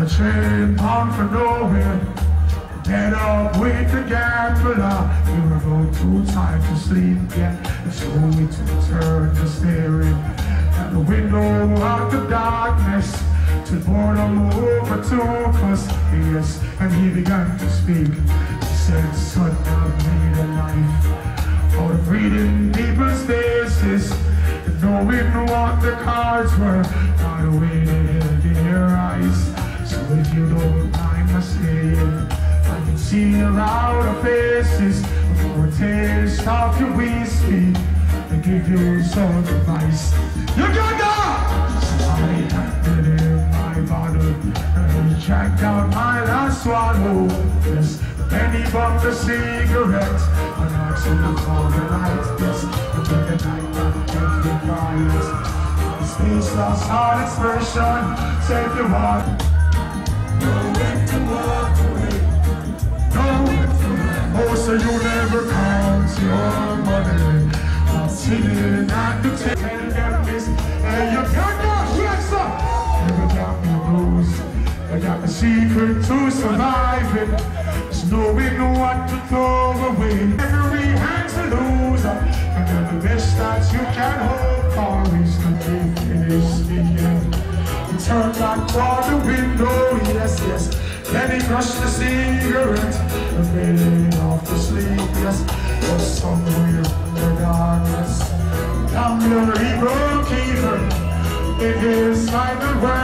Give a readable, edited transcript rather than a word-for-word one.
the train bound for nowhere. Dead up with the gambler. You were about too tired to sleep, yeah. It's only to return to staring at the window of the darkness. Till boredom overtook us, yes. And he began to speak. He said, son, I've made a life out of reading people's faces, and knowing what the cards were, by the way they held in your eyes. So if you don't mind my saying, I can see your outer faces before a taste of your whiskey and give you some advice. You got that! So I acted in my bottle and I checked out my last swallow. Yes, many bought the cigarette and I took all the light. Yes, I took the night and I the fire. The space lost all expression. Save your heart. No way to walk away. Oh, so you never count your money. I'm sitting at the table and you can't go, yes, sir. Never got me blues. I got the secret to surviving. It's knowing what to throw away. Every hand's a loser, and the best that you can hope for is to give this the end. Turn back toward the window, yes, yes. Let me crush the cigarette and fade off the sleepless. Or somewhere in the darkness, Gambler, he broke even in his final way.